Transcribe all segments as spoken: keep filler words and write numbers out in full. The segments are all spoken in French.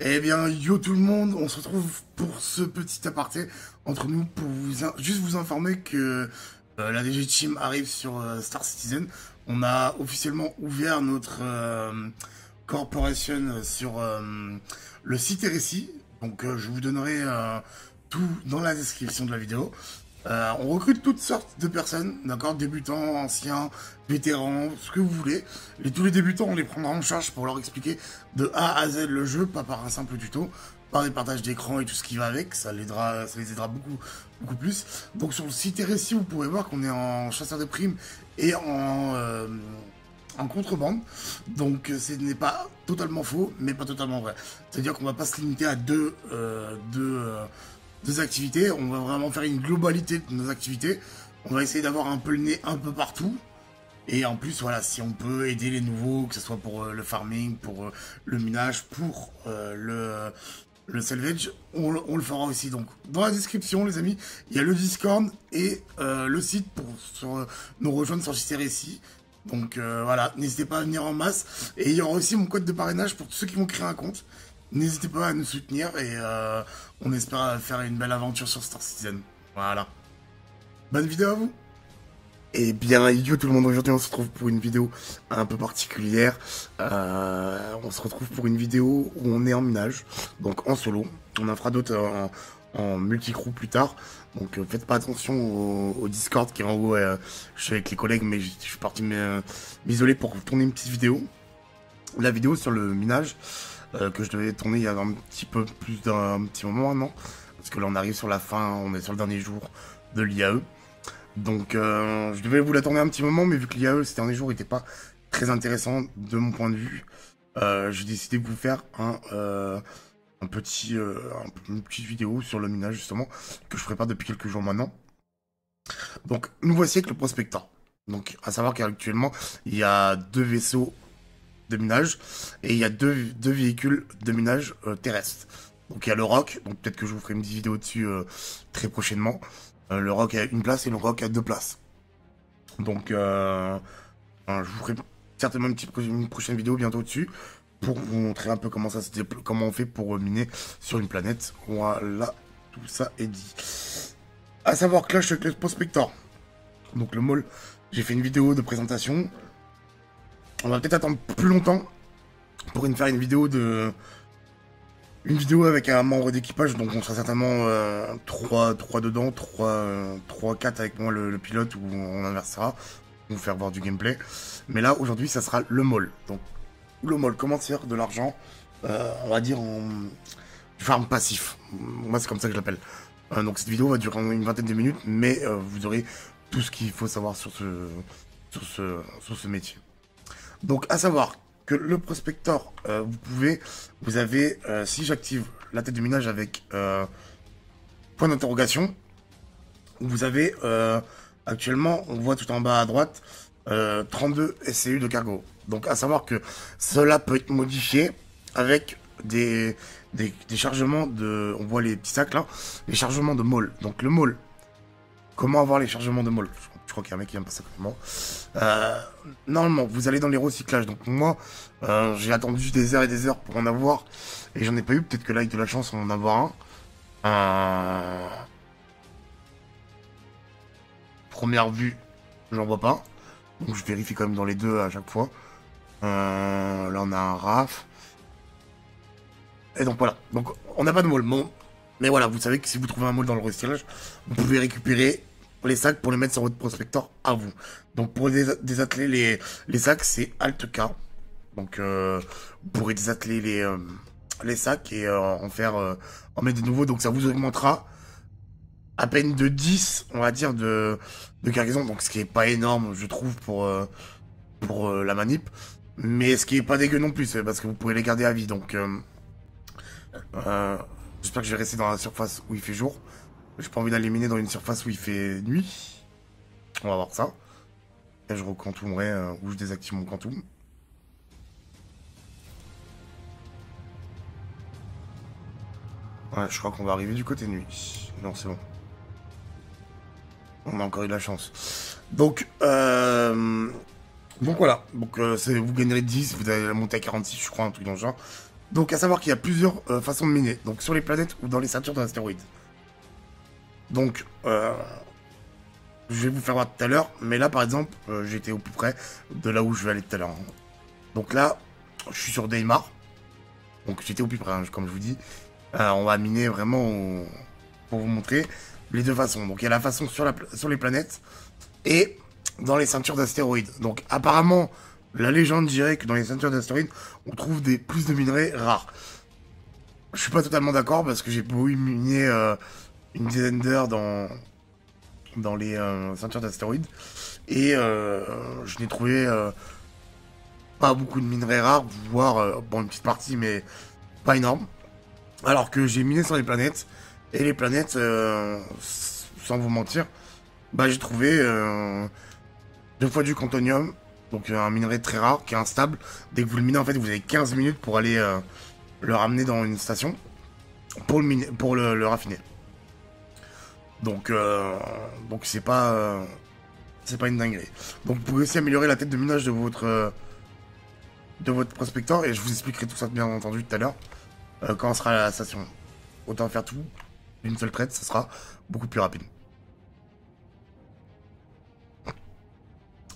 Eh bien, yo tout le monde, on se retrouve pour ce petit aparté entre nous pour vous in... juste vous informer que euh, la D G Team arrive sur euh, Star Citizen. On a officiellement ouvert notre euh, corporation sur euh, le site R S I. Donc, euh, je vous donnerai euh, tout dans la description de la vidéo. Euh, on recrute toutes sortes de personnes, d'accord, débutants, anciens, vétérans, ce que vous voulez. Les, tous les débutants, on les prendra en charge pour leur expliquer de A à Z le jeu, pas par un simple tuto, par des partages d'écran et tout ce qui va avec, ça, aidera, ça les aidera beaucoup, beaucoup plus. Donc sur le site R S I, vous pouvez voir qu'on est en chasseur de primes et en, euh, en contrebande. Donc ce n'est pas totalement faux, mais pas totalement vrai. C'est-à-dire qu'on ne va pas se limiter à deux... Euh, deux euh, Des activités, on va vraiment faire une globalité de nos activités. On va essayer d'avoir un peu le nez un peu partout. Et en plus, voilà, si on peut aider les nouveaux, que ce soit pour euh, le farming, pour euh, le minage, pour euh, le, le salvage, on, on le fera aussi. Donc, dans la description, les amis, il y a le Discord et euh, le site pour sur, euh, nous rejoindre sur J C R S I. Donc, euh, voilà, n'hésitez pas à venir en masse. Et il y aura aussi mon code de parrainage pour tous ceux qui vont créer un compte. N'hésitez pas à nous soutenir et euh, on espère faire une belle aventure sur Star Citizen. Voilà. Bonne vidéo à vous. Et bien, yo tout le monde, aujourd'hui on se retrouve pour une vidéo un peu particulière. Euh, on se retrouve pour une vidéo où on est en minage, donc en solo. On en fera d'autres en, en multicrew plus tard. Donc euh, faites pas attention au, au Discord qui est en haut. Euh, je suis avec les collègues, mais je, je suis parti m'isoler pour tourner une petite vidéo. La vidéo sur le minage. Euh, que je devais tourner il y a un petit peu plus d'un petit moment maintenant, parce que là on arrive sur la fin, on est sur le dernier jour de l'I A E, donc euh, je devais vous la tourner un petit moment, mais vu que l'I A E ces derniers jours n'était pas très intéressant de mon point de vue, euh, j'ai décidé de vous faire un, euh, un petit, euh, une petite vidéo sur le minage justement, que je prépare depuis quelques jours maintenant. Donc nous voici avec le Prospector, donc à savoir qu'actuellement il y a deux vaisseaux de minage, et il y a deux, deux véhicules de minage euh, terrestres. Donc il y a le R O C, donc peut-être que je vous ferai une petite vidéo dessus euh, très prochainement. Euh, le R O C a une place et le R O C a deux places. Donc euh, euh, je vous ferai certainement une, petite, une prochaine vidéo bientôt dessus, pour vous montrer un peu comment, ça se déploie, comment on fait pour miner sur une planète. Voilà, tout ça est dit. À savoir clash avec le Prospector. Donc le Mole, j'ai fait une vidéo de présentation. On va peut-être attendre plus longtemps pour une, faire une vidéo de une vidéo avec un membre d'équipage, donc on sera certainement euh, trois, trois dedans, trois, quatre avec moi le, le pilote, où on inversera, pour vous faire voir du gameplay. Mais là aujourd'hui ça sera le Mole. Donc le Mole, comment tirer de l'argent, euh, on va dire en farm passif, moi c'est comme ça que je l'appelle. Euh, donc cette vidéo va durer une vingtaine de minutes, mais euh, vous aurez tout ce qu'il faut savoir sur ce, sur ce, sur ce métier. Donc à savoir que le Prospector, euh, vous pouvez, vous avez, euh, si j'active la tête de minage avec euh, point d'interrogation, vous avez euh, actuellement, on voit tout en bas à droite, euh, trente-deux S C U de cargo. Donc à savoir que cela peut être modifié avec des, des, des chargements de, on voit les petits sacs là, les chargements de Mole. Donc le Mole, comment avoir les chargements de Mole? Je crois qu'il y a un mec qui vient passer à moi. Euh, normalement, vous allez dans les recyclages. Donc moi, euh, j'ai attendu des heures et des heures pour en avoir. Et j'en ai pas eu. Peut-être que là, avec de la chance, on va en avoir un. Euh... Première vue, j'en vois pas. Donc je vérifie quand même dans les deux à chaque fois. Euh, là, on a un R A F. Et donc voilà. Donc on n'a pas de Mole. Bon. Mais voilà, vous savez que si vous trouvez un Mole dans le recyclage, vous pouvez récupérer les sacs pour les mettre sur votre Prospector à vous. Donc pour désatteler les, les sacs, c'est alt K. Donc euh, vous pourrez désatteler les, euh, les sacs et euh, en faire euh, en mettre de nouveaux. Donc ça vous augmentera à peine de dix, on va dire, de, de cargaison. Donc ce qui est pas énorme, je trouve, pour, euh, pour euh, la manip. Mais ce qui est pas dégueu non plus, parce que vous pouvez les garder à vie. Donc euh, euh, j'espère que je vais rester dans la surface où il fait jour. J'ai pas envie d'aller miner dans une surface où il fait nuit. On va voir ça. Là, je recantoumerai euh, ou je désactive mon cantoum. Ouais, je crois qu'on va arriver du côté nuit. Non, c'est bon. On a encore eu de la chance. Donc, euh... Donc voilà. Donc, euh, vous gagnerez dix, vous allez monter à quarante-six, je crois, un truc dans le genre. Donc à savoir qu'il y a plusieurs euh, façons de miner, donc sur les planètes ou dans les ceintures d'astéroïdes. Donc, euh, je vais vous faire voir tout à l'heure, mais là par exemple, euh, j'étais au plus près de là où je vais aller tout à l'heure. Hein. Donc là, je suis sur Daymar, donc j'étais au plus près, hein, comme je vous dis. Euh, on va miner vraiment au... pour vous montrer les deux façons. Donc il y a la façon sur, la pla... sur les planètes et dans les ceintures d'astéroïdes. Donc apparemment, la légende dirait que dans les ceintures d'astéroïdes, on trouve des plus de minerais rares. Je suis pas totalement d'accord parce que j'ai beau miner euh, une dizaine d'heures dans dans les euh, ceintures d'astéroïdes et euh, je n'ai trouvé euh, pas beaucoup de minerais rares, voire euh, bon une petite partie, mais pas énorme. Alors que j'ai miné sur les planètes et les planètes, euh, sans vous mentir, bah j'ai trouvé euh, deux fois du Cantonium. Donc un minerai très rare, qui est instable. Dès que vous le minez, en fait, vous avez quinze minutes pour aller euh, le ramener dans une station pour le, miner, pour le, le raffiner. Donc euh, donc c'est pas euh, c'est pas une dinguerie. Donc vous pouvez aussi améliorer la tête de minage de votre euh, de votre prospecteur et je vous expliquerai tout ça bien entendu tout à l'heure euh, quand on sera à la station. Autant faire tout d'une seule traite, ça sera beaucoup plus rapide.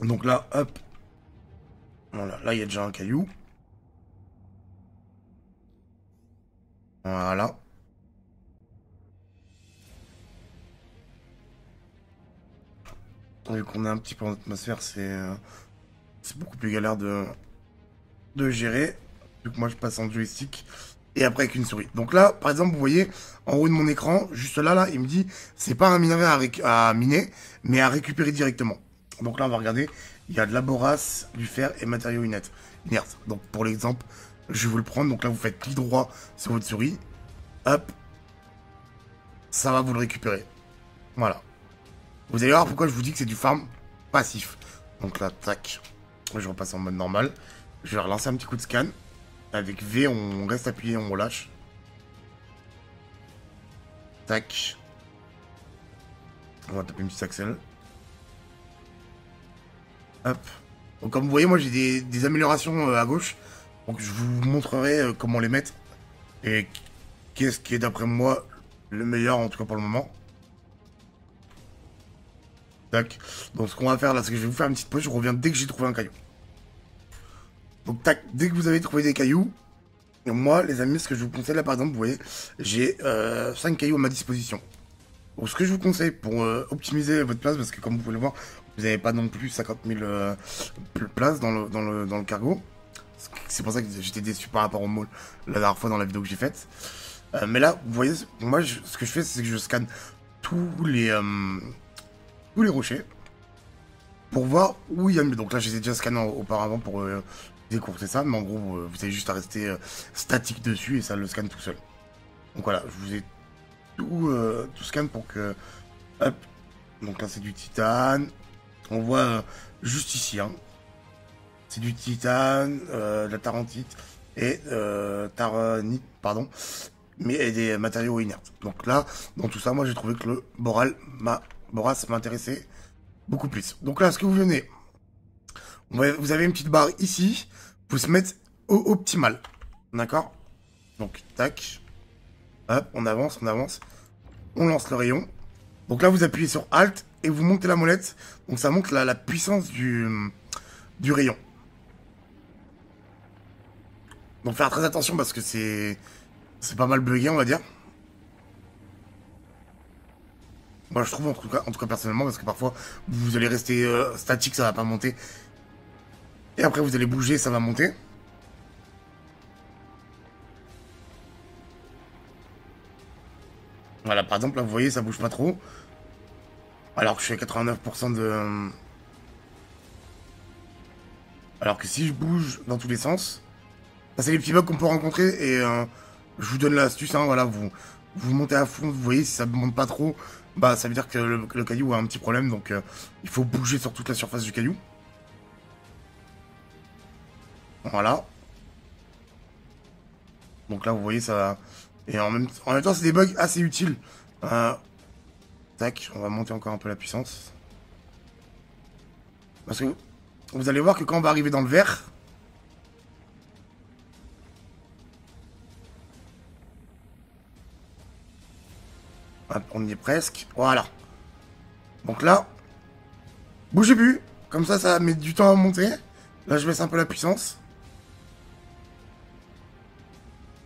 Donc là, hop. Voilà, là il y a déjà un caillou. Voilà. Vu qu'on est un petit peu en atmosphère, c'est c'est beaucoup plus galère de de gérer. Vu que moi je passe en joystick et après avec une souris. Donc là, par exemple, vous voyez en haut de mon écran, juste là, là, il me dit c'est pas un minerai à, à miner, mais à récupérer directement. Donc là, on va regarder. Il y a de la borace, du fer et matériaux inertes. Donc pour l'exemple, je vais vous le prendre. Donc là, vous faites clic droit sur votre souris. Hop. Ça va vous le récupérer. Voilà. Vous allez voir pourquoi je vous dis que c'est du farm passif. Donc là, tac. Je repasse en mode normal. Je vais relancer un petit coup de scan. Avec V, on reste appuyé, on relâche. Tac. On va taper une petite axel. Hop. Donc comme vous voyez, moi j'ai des, des améliorations euh, à gauche, donc je vous montrerai euh, comment les mettre et qu'est-ce qui est d'après moi le meilleur en tout cas pour le moment. Tac. Donc ce qu'on va faire là, c'est que je vais vous faire une petite pause, je reviens dès que j'ai trouvé un caillou. Donc tac, dès que vous avez trouvé des cailloux, et moi les amis, ce que je vous conseille là par exemple, vous voyez, j'ai euh, cinq cailloux à ma disposition. Donc ce que je vous conseille pour euh, optimiser votre place, parce que comme vous pouvez le voir, vous n'avez pas non plus cinquante mille euh, places dans le, dans, le, dans le cargo. C'est pour ça que j'étais déçu par rapport au mall la dernière fois dans la vidéo que j'ai faite. Euh, mais là, vous voyez, moi, je, ce que je fais, c'est que je scanne tous les euh, tous les rochers pour voir où il y a mieux. Donc là, j'ai déjà scanné auparavant pour euh, décourter ça. Mais en gros, euh, vous avez juste à rester euh, statique dessus et ça le scanne tout seul. Donc voilà, je vous ai tout, euh, tout scanne pour que... Hop. Donc là, c'est du titane. On voit euh, juste ici, hein. C'est du titane, euh, de la tarantite et euh, taranite, pardon, mais et des matériaux inertes. Donc là, dans tout ça, moi j'ai trouvé que le boral, ma, borace m'intéressait beaucoup plus. Donc là, ce que vous venez, vous avez une petite barre ici, vous se mettre au optimal, d'accord? Donc tac, hop, on avance, on avance, on lance le rayon. Donc là, vous appuyez sur Alt. Et vous montez la molette, donc ça monte la, la puissance du, du rayon. Donc faire très attention parce que c'est c'est pas mal bugué, on va dire. Moi je trouve en tout cas, en tout cas personnellement, parce que parfois vous allez rester euh, statique, ça va pas monter. Et après vous allez bouger, ça va monter. Voilà, par exemple là vous voyez ça bouge pas trop. Alors que je suis à quatre-vingt-neuf pour cent de... Alors que si je bouge dans tous les sens... Ça c'est les petits bugs qu'on peut rencontrer et euh, je vous donne l'astuce, hein, voilà, vous vous montez à fond, vous voyez si ça ne monte pas trop, bah ça veut dire que le, le caillou a un petit problème, donc euh, il faut bouger sur toute la surface du caillou. Voilà. Donc là vous voyez ça... Et en même, en même temps c'est des bugs assez utiles. Euh... Tac, on va monter encore un peu la puissance. Parce que vous allez voir que quand on va arriver dans le vert, On y est presque. Voilà. Donc là, bougez plus. Comme ça, ça met du temps à monter. Là, je baisse un peu la puissance.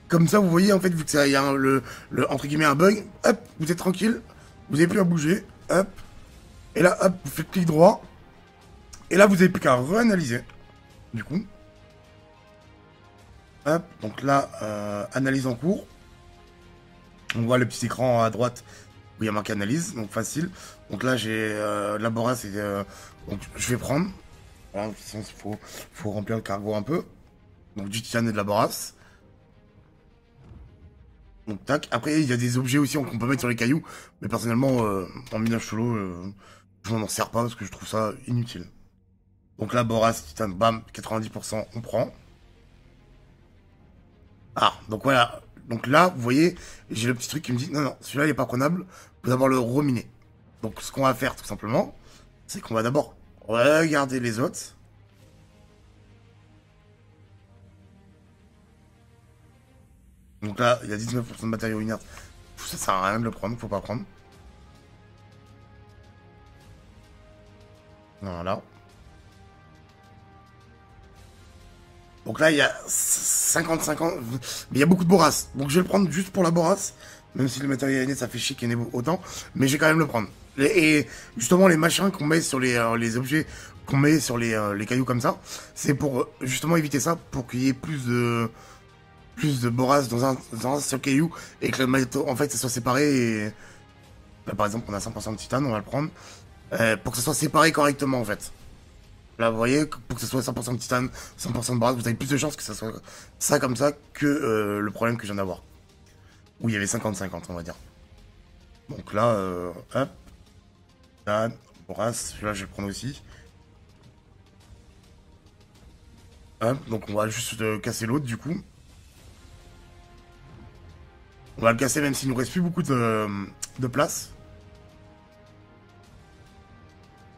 Comme ça, vous voyez, en fait, vu que ça y a un, le, le, entre guillemets, un bug, hop, vous êtes tranquille. Vous n'avez plus à bouger. Hop. Et là, hop, vous faites clic droit. Et là, vous n'avez plus qu'à reanalyser. Du coup. Hop. Donc là, euh, analyse en cours. On voit le petit écran à droite où il y a marqué analyse, donc facile. Donc là, j'ai euh, la Borace, euh, donc je vais prendre. Voilà, il faut, faut remplir le cargo un peu. Donc du titane et de la Borace. Donc tac. Après, il y a des objets aussi qu'on peut mettre sur les cailloux. Mais personnellement, euh, en minage solo, euh, je m'en sers pas parce que je trouve ça inutile. Donc la Borace, titane, bam, quatre-vingt-dix pour cent, on prend. Ah, donc voilà. Donc là, vous voyez, j'ai le petit truc qui me dit, non, non, celui-là, il n'est pas prenable, il faut d'abord le reminer. Donc, ce qu'on va faire, tout simplement, c'est qu'on va d'abord regarder les autres. Donc là, il y a dix-neuf pour cent de matériaux inertes. Ça sert à rien de le prendre, faut pas prendre. Voilà. Donc là, il y a cinquante cinquante, mais il y a beaucoup de Borace. Donc je vais le prendre juste pour la Borace. Même si le matériel inné, ça fait chier qu'il y en ait autant. Mais je vais quand même le prendre. Et justement, les machins qu'on met sur les, euh, les objets, qu'on met sur les, euh, les cailloux comme ça, c'est pour justement éviter ça, pour qu'il y ait plus de, plus de Borace dans un, dans un seul caillou. Et que le matériau, en fait, ça soit séparé. Et... Là, par exemple, on a cent pour cent de titane, on va le prendre. Euh, pour que ça soit séparé correctement, en fait. Là, vous voyez, pour que ce soit cent pour cent de titane, cent pour cent de Borace, vous avez plus de chances que ça soit ça comme ça que euh, le problème que je viens d'avoir. Où il y avait cinquante cinquante, on va dire. Donc là, euh, hop. Titane, Borace, celui-là, je vais le prendre aussi. Hop, donc on va juste euh, casser l'autre, du coup. On va le casser même s'il nous reste plus beaucoup de, de place.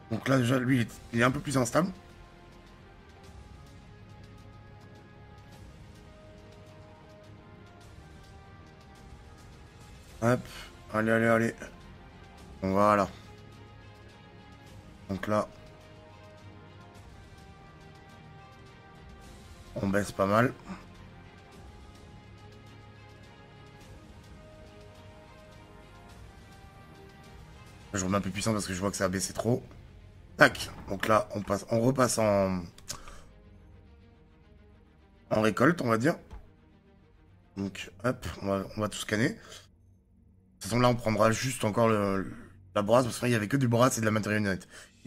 Donc là, déjà, lui, il est un peu plus instable. Hop. Allez, allez, allez. Voilà. Donc là. On baisse pas mal. Je remets un peu puissant parce que je vois que ça a baissé trop. Tac. Donc là, on passe, on repasse en en récolte, on va dire. Donc, hop, on va, on va tout scanner. De toute façon, là, on prendra juste encore le, la Borace, parce qu'il n'y avait que du Borace et de la matériau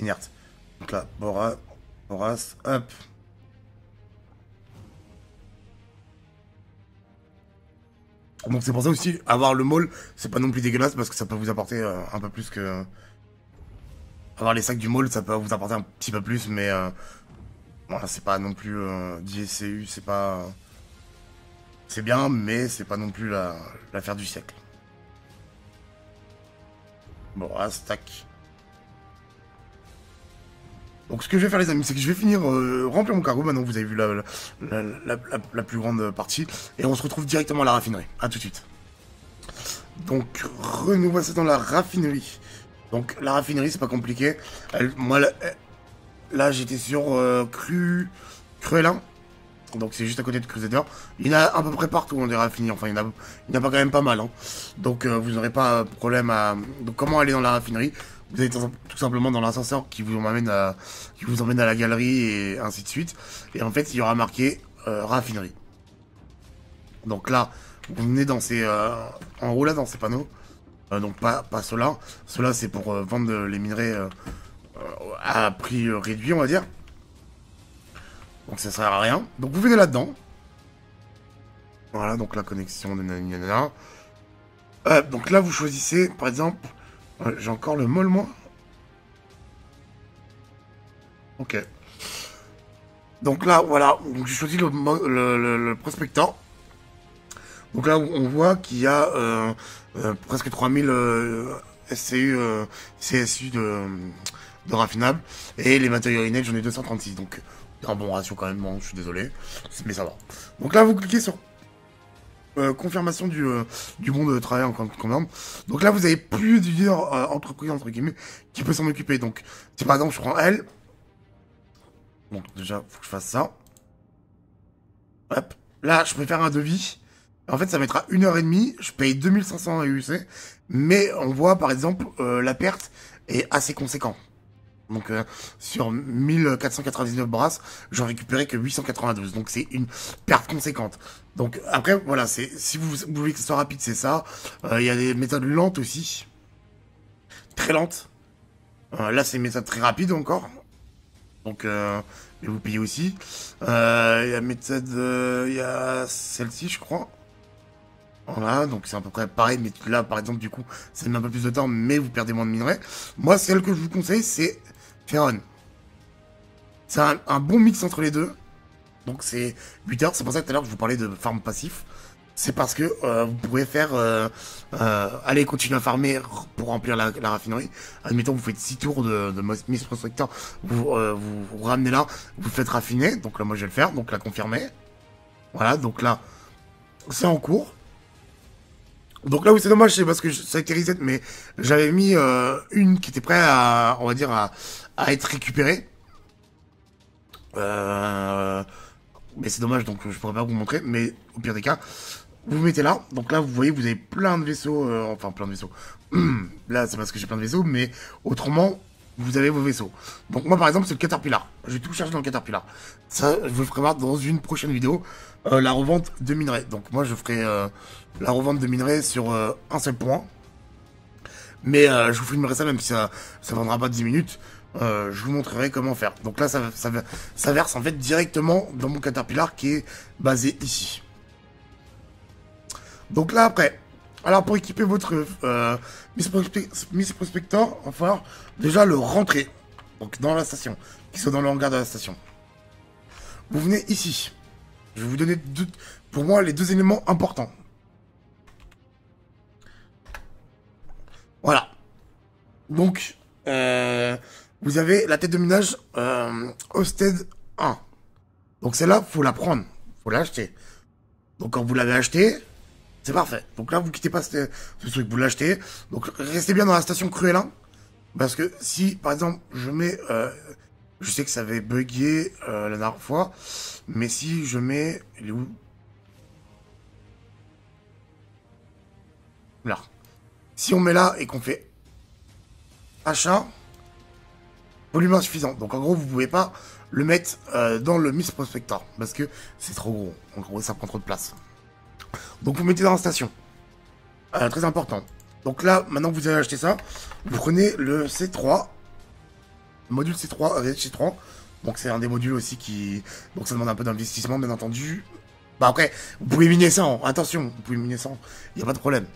inerte. Donc là, Borace, Borace, hop. Donc c'est pour ça aussi, avoir le Mole, c'est pas non plus dégueulasse, parce que ça peut vous apporter euh, un peu plus que... Avoir les sacs du Mole, ça peut vous apporter un petit peu plus, mais euh, voilà, c'est pas non plus euh, D S C U, c'est pas, euh, c'est bien, mais c'est pas non plus la l'affaire du siècle. Bon, ah, stack. Donc ce que je vais faire, les amis, c'est que je vais finir euh, remplir mon cargo. Maintenant, vous avez vu la la, la, la la plus grande partie, et on se retrouve directement à la raffinerie. À tout de suite. Donc, renouveau, c'est dans la raffinerie. Donc la raffinerie, c'est pas compliqué. Elle, moi, là, là j'étais sur euh, Cru... Cruellin. Donc c'est juste à côté de Crusader. Il y en a à peu près partout, on dirait raffinerie. Enfin, il y en a, il y en a pas quand même pas mal. Hein. Donc euh, vous n'aurez pas de problème à... Donc comment aller dans la raffinerie? Vous allez tout simplement dans l'ascenseur qui vous emmène à... qui vous emmène à la galerie et ainsi de suite. Et en fait, il y aura marqué euh, raffinerie. Donc là, vous venez dans ces... Euh... En haut là, dans ces panneaux. Euh, donc pas, pas ceux-là, ceux-là c'est pour euh, vendre euh, les minerais euh, euh, à prix euh, réduit, on va dire. Donc ça sert à rien. Donc vous venez là-dedans. Voilà, donc la connexion de nanana. Euh, donc là vous choisissez, par exemple, euh, j'ai encore le Mole moi. Ok. Donc là, voilà, j'ai choisi le, le, le, le Prospector. Donc là, on voit qu'il y a euh, euh, presque trois mille euh, S C U, euh, C S U de, de raffinables. Et les matériaux inertes, j'en ai deux cent trente-six. Donc, un bon ratio quand même, bon, je suis désolé. Mais ça va. Donc là, vous cliquez sur euh, confirmation du, euh, du bon de travail en commande. Donc là, vous avez plusieurs euh, entreprises, entre guillemets, qui peut s'en occuper. Donc, si par exemple, je prends elle. Donc déjà, faut que je fasse ça. Hop. Là, je peux faire un devis. En fait, ça mettra une heure et demie. Je paye deux mille cinq cents U C. Mais on voit, par exemple, euh, la perte est assez conséquente. Donc, euh, sur mille quatre cent quatre-vingt-dix-neuf Borace, j'en récupérais que huit cent quatre-vingt-douze. Donc, c'est une perte conséquente. Donc, après, voilà, c'est si vous, vous voulez que ce soit rapide, c'est ça. Il euh, y a des méthodes lentes aussi. Très lentes. Euh, là, c'est une méthode très rapide encore. Donc, euh, et vous payez aussi. Il euh, y a méthode... Il euh, y a celle-ci, je crois. Voilà, donc c'est à peu près pareil, mais là, par exemple, du coup, ça met un peu plus de temps, mais vous perdez moins de minerais. Moi, celle que je vous conseille, c'est Ferron. C'est un, un bon mix entre les deux. Donc, c'est huit heures. C'est pour ça que tout à l'heure, je vous parlais de farm passif. C'est parce que euh, vous pouvez faire... Euh, euh, allez, continuer à farmer pour remplir la, la raffinerie. Admettons, vous faites six tours de, de Miss Prospector. Vous, euh, vous vous ramenez là, vous faites raffiner. Donc là, moi, je vais le faire. Donc, la confirmer. Voilà, donc là, c'est en cours. Donc là où c'est dommage, c'est parce que ça a été reset, mais j'avais mis euh, une qui était prête à, on va dire, à, à être récupérée. Euh, mais c'est dommage, donc je pourrais pas vous montrer, mais au pire des cas, vous mettez là. Donc là, vous voyez, vous avez plein de vaisseaux, euh, enfin plein de vaisseaux. Là, c'est parce que j'ai plein de vaisseaux, mais autrement, vous avez vos vaisseaux. Donc moi, par exemple, c'est le Caterpillar. J'ai tout chargé dans le Caterpillar. Ça, je vous le ferai voir dans une prochaine vidéo, euh, la revente de minerais. Donc moi, je ferai... Euh, la revente de minerais sur euh, un seul point. Mais euh, je vous filmerai ça, même si ça ne prendra pas dix minutes. Euh, je vous montrerai comment faire. Donc là, ça, ça, ça verse en fait directement dans mon Caterpillar qui est basé ici. Donc là, après, alors pour équiper votre euh, Miss, Prospe Miss Prospector, il va falloir déjà le rentrer. Donc dans la station, qu'il soit dans le hangar de la station. Vous venez ici. Je vais vous donner deux, pour moi les deux éléments importants. Voilà. Donc, euh, vous avez la tête de minage euh, Hosted un. Donc celle-là, faut la prendre, faut l'acheter. Donc quand vous l'avez acheté, c'est parfait. Donc là, vous quittez pas ce, ce truc, vous l'achetez. Donc restez bien dans la station Cruellin, parce que si, par exemple, je mets, euh, je sais que ça avait bugué euh, la dernière fois, mais si je mets, il est où? Là. Si on met là et qu'on fait achat, volume insuffisant. Donc en gros, vous pouvez pas le mettre euh, dans le Miss Prospector parce que c'est trop gros. En gros, ça prend trop de place. Donc vous mettez dans la station. Euh, très important. Donc là, maintenant que vous avez acheté ça, vous prenez le C trois. Module C trois, euh, C trois. Donc c'est un des modules aussi qui... Donc ça demande un peu d'investissement, bien entendu. Bah après, vous pouvez miner sans. Attention, vous pouvez miner sans. Il n'y a pas de problème.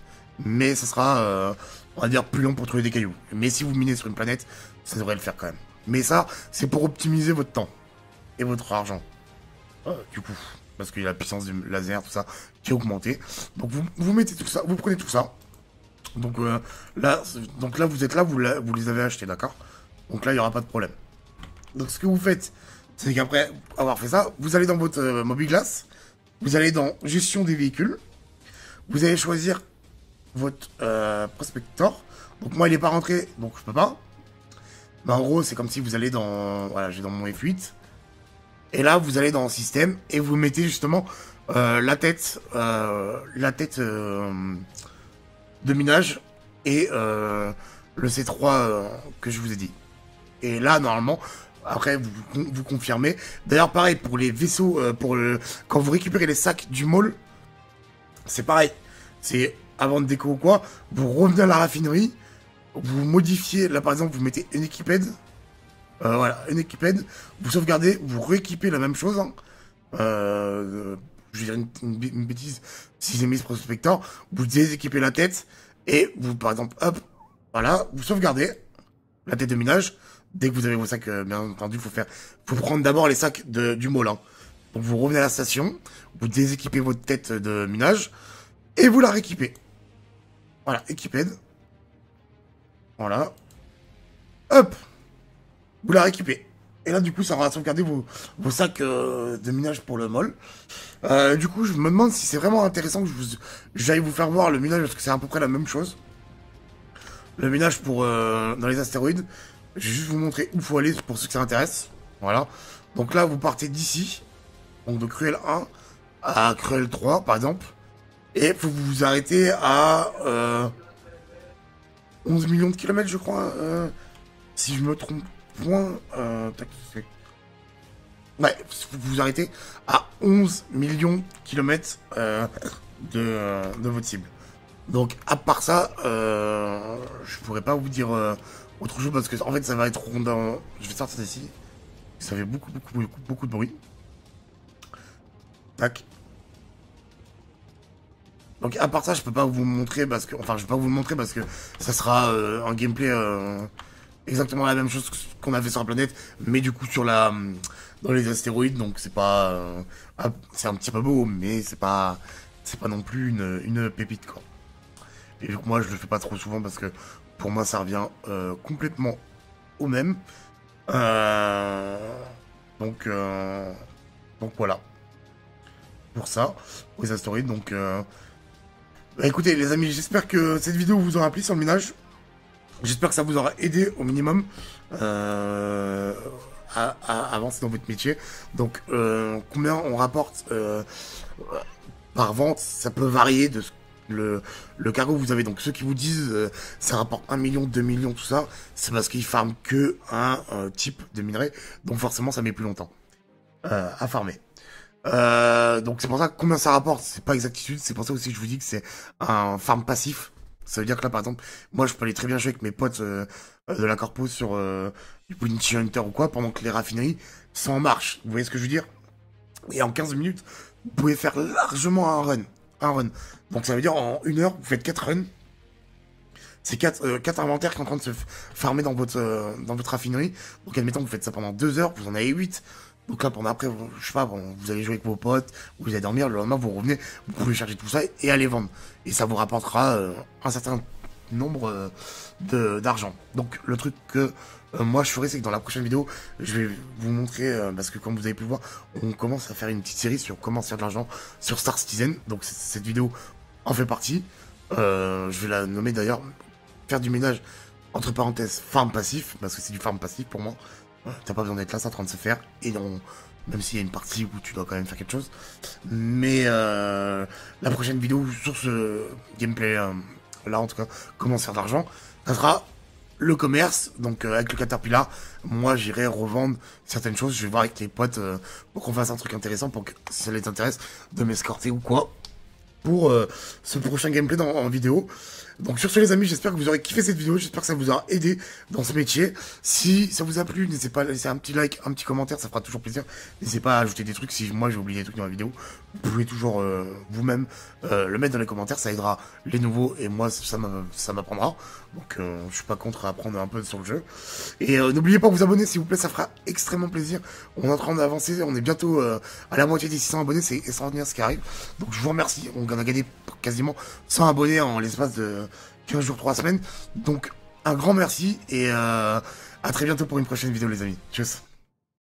Mais ça sera, euh, on va dire, plus long pour trouver des cailloux. Mais si vous minez sur une planète, ça devrait le faire quand même. Mais ça, c'est pour optimiser votre temps et votre argent. Euh, du coup, parce qu'il y a la puissance du laser, tout ça, qui est augmentée. Donc vous, vous mettez tout ça, vous prenez tout ça. Donc, euh, là, donc là, vous êtes là, vous, la, vous les avez achetés, d'accord? Donc là, il n'y aura pas de problème. Donc ce que vous faites, c'est qu'après avoir fait ça, vous allez dans votre euh, Mobiglass. Vous allez dans gestion des véhicules. Vous allez choisir... votre euh, Prospector. Donc moi il est pas rentré, donc je peux pas. Mais en gros c'est comme si vous allez dans... Voilà, j'ai dans mon F huit. Et là vous allez dans système et vous mettez justement euh, la tête euh, la tête euh, de minage et euh, le C trois euh, que je vous ai dit. Et là normalement... Après, vous, vous confirmez. D'ailleurs pareil pour les vaisseaux, euh, pour le... quand vous récupérez les sacs du Mole, c'est pareil. C'est... avant de déco ou quoi, vous revenez à la raffinerie, vous modifiez, là par exemple, vous mettez une équipède, euh, voilà, une équipède, vous sauvegardez, vous rééquipez la même chose, hein. euh, je vais dire une, une, une bêtise, si j'ai mis ce Prospector, vous déséquipez la tête, et vous, par exemple, hop, voilà, vous sauvegardez la tête de minage, dès que vous avez vos sacs, euh, bien entendu, faut faire, faut prendre d'abord les sacs de, du Mole, hein. Donc vous revenez à la station, vous déséquipez votre tête de minage, et vous la rééquipez. Voilà, équipée. Voilà. Hop. Vous la récupérez. Et là, du coup, ça va sauvegarder vos, vos sacs euh, de minage pour le mole. Euh, du coup, je me demande si c'est vraiment intéressant que j'aille vous, vous faire voir le minage, parce que c'est à peu près la même chose. Le minage pour, euh, dans les astéroïdes. Je vais juste vous montrer où il faut aller pour ceux que ça intéresse. Voilà. Donc là, vous partez d'ici. Donc de Cruel un à Cruel trois, par exemple. Et il faut vous vous arrêter à euh, onze millions de kilomètres, je crois. Euh, si je me trompe. Point, euh, tac, tac. Ouais, vous vous arrêtez à onze millions de kilomètres euh, de, de votre cible. Donc, à part ça, euh, je pourrais pas vous dire euh, autre chose parce que en fait, ça va être rondin. Je vais sortir d'ici. Ça fait beaucoup, beaucoup, beaucoup, beaucoup de bruit. Tac. Donc, à part ça, je peux pas vous montrer parce que, enfin, je vais pas vous montrer parce que ça sera euh, un gameplay. Euh, Exactement la même chose qu'on a fait sur la planète, mais du coup sur la, dans les astéroïdes, donc c'est pas, euh, c'est un petit peu beau, mais c'est pas, c'est pas non plus une, une pépite quoi. Et donc moi je le fais pas trop souvent parce que pour moi ça revient euh, complètement au même. Euh, donc, euh, donc voilà. Pour ça, pour les astéroïdes. Donc, euh... bah, écoutez les amis, j'espère que cette vidéo vous aura plu sur le minage. J'espère que ça vous aura aidé au minimum euh, à, à avancer dans votre métier. Donc, euh, combien on rapporte euh, par vente, ça peut varier de ce, le, le cargo que vous avez. Donc, ceux qui vous disent euh, ça rapporte un million, deux millions, tout ça, c'est parce qu'ils farment que un euh, type de minerai. Donc, forcément, ça met plus longtemps euh, à farmer. Euh, donc, c'est pour ça que combien ça rapporte, c'est pas exactitude. C'est pour ça aussi que je vous dis que c'est un farm passif. Ça veut dire que là, par exemple, moi, je peux aller très bien jouer avec mes potes euh, de la Corpo sur euh, du Bounty Hunter ou quoi, pendant que les raffineries sont en marche. Vous voyez ce que je veux dire? Et en quinze minutes, vous pouvez faire largement un run. Un run. Donc, ça veut dire, en une heure, vous faites quatre runs. C'est quatre, euh, quatre inventaires qui sont en train de se farmer dans votre, euh, dans votre raffinerie. Donc, admettons que vous faites ça pendant deux heures, vous en avez huit. Donc là, pendant après, je sais pas, vous allez jouer avec vos potes, vous allez dormir, le lendemain, vous revenez, vous pouvez charger tout ça et aller vendre. Et ça vous rapportera euh, un certain nombre euh, de d'argent. Donc le truc que euh, moi je ferai, c'est que dans la prochaine vidéo, je vais vous montrer, euh, parce que comme vous avez pu le voir, on commence à faire une petite série sur comment se faire de l'argent sur Star Citizen. Donc cette vidéo en fait partie. Euh, je vais la nommer d'ailleurs, faire du ménage, entre parenthèses, farm passif, parce que c'est du farm passif pour moi. T'as pas besoin d'être là, c'est en train de se faire. Et non, même s'il y a une partie où tu dois quand même faire quelque chose. Mais euh, la prochaine vidéo sur ce gameplay, euh, là en tout cas, comment se faire de l'argent, ça sera le commerce. Donc euh, avec le Caterpillar, moi j'irai revendre certaines choses. Je vais voir avec les potes euh, pour qu'on fasse un truc intéressant, pour que si ça les intéresse, de m'escorter ou quoi, pour euh, ce prochain gameplay dans, en vidéo. Donc sur ce les amis, j'espère que vous aurez kiffé cette vidéo, j'espère que ça vous aura aidé dans ce métier. Si ça vous a plu, n'hésitez pas à laisser un petit like, un petit commentaire, ça fera toujours plaisir. N'hésitez pas à ajouter des trucs, si moi j'ai oublié des trucs dans la vidéo, vous pouvez toujours euh, vous-même euh, le mettre dans les commentaires, ça aidera les nouveaux et moi ça m'apprendra. Donc euh, je suis pas contre apprendre un peu sur le jeu. Et euh, n'oubliez pas de vous abonner s'il vous plaît, ça fera extrêmement plaisir. On est en train d'avancer, on est bientôt euh, à la moitié des six cents abonnés, c'est extraordinaire ce qui arrive. Donc je vous remercie, on a gagné quasiment cent abonnés en l'espace de quinze jours, trois semaines. Donc un grand merci et euh, à très bientôt pour une prochaine vidéo les amis. Tchuss.